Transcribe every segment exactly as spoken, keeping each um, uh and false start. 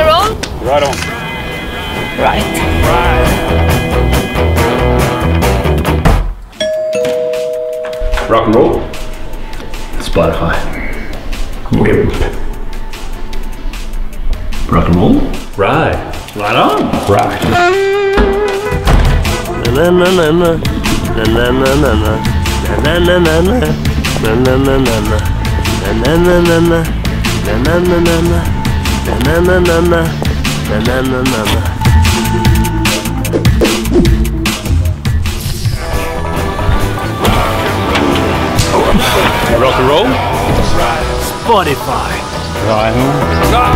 hard on. Right on. Right. Right. Rock and roll. Spot high. Whip. Rock and roll. Right. Right on. Right. Na na na na na na na na na na na na na na na na na Na na na na na. Rock and roll. Spotify. Right. Right. Rock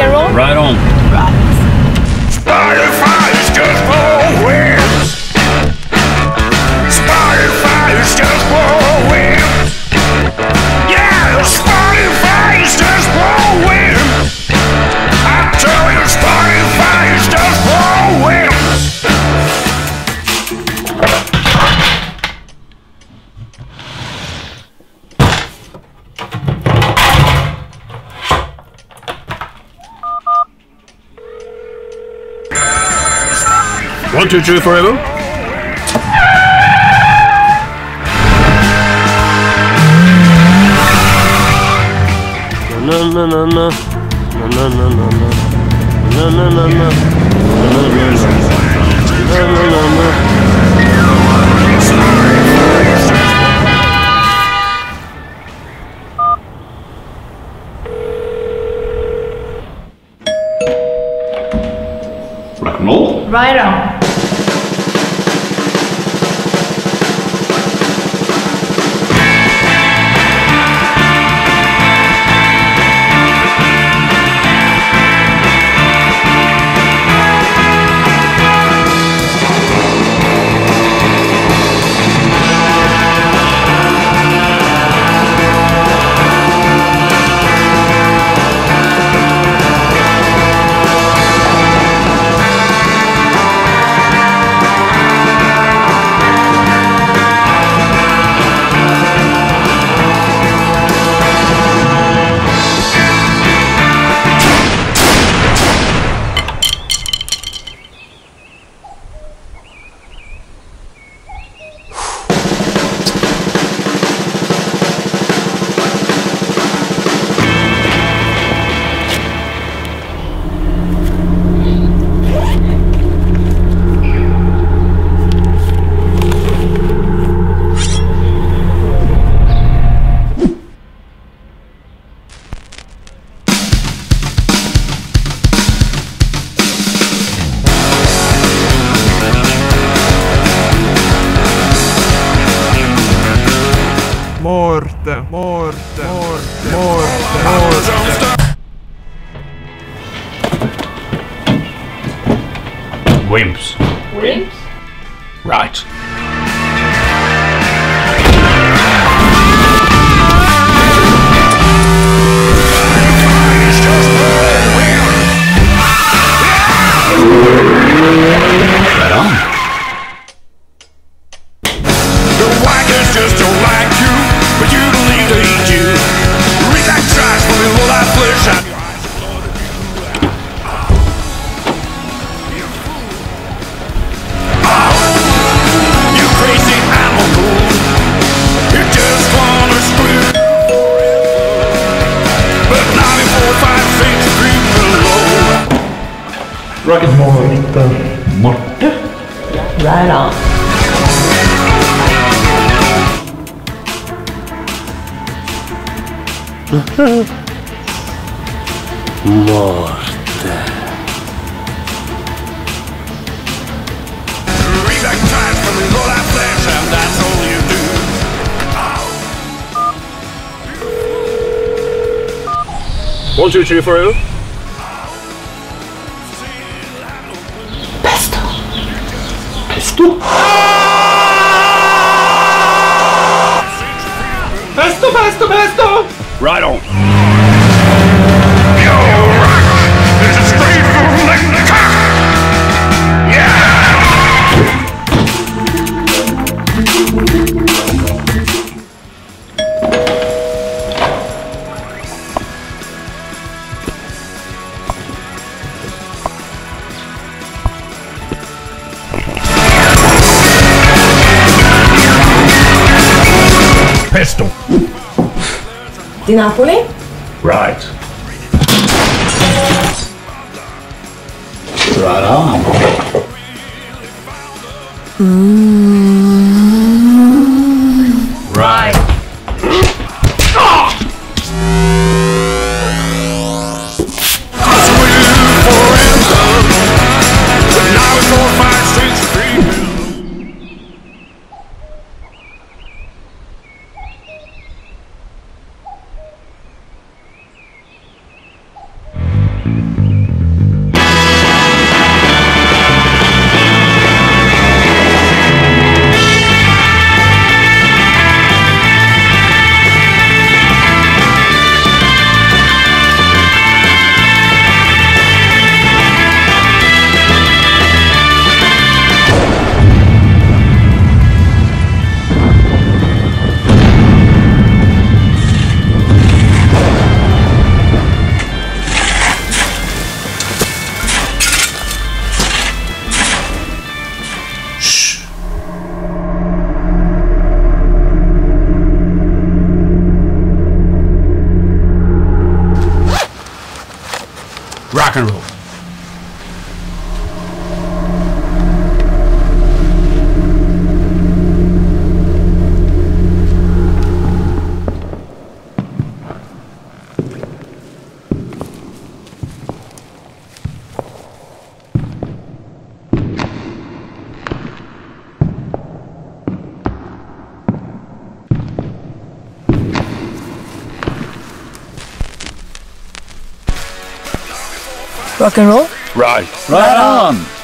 and roll. Right on. Right. Spotify. Just four wins. Spotify is just four wins. Yeah, Spotify is just four wins. I tell you, Spotify is just four one two three Forever. Rock and roll. Right on. Morte, morte, morte, morte, morte. Wimps. Wimps? Right. Rocket Morte. Morte? Right on. Morte. Reback time for me, Lord, I flash, and that's all you do. Oh. one two three Forever. Pesto. Pesto. Pesto, pesto, pesto. Right on. Pesto. Di Napoli? Right. Right on. Mm. Right. Rock and roll. Rock and roll? Right. Right on!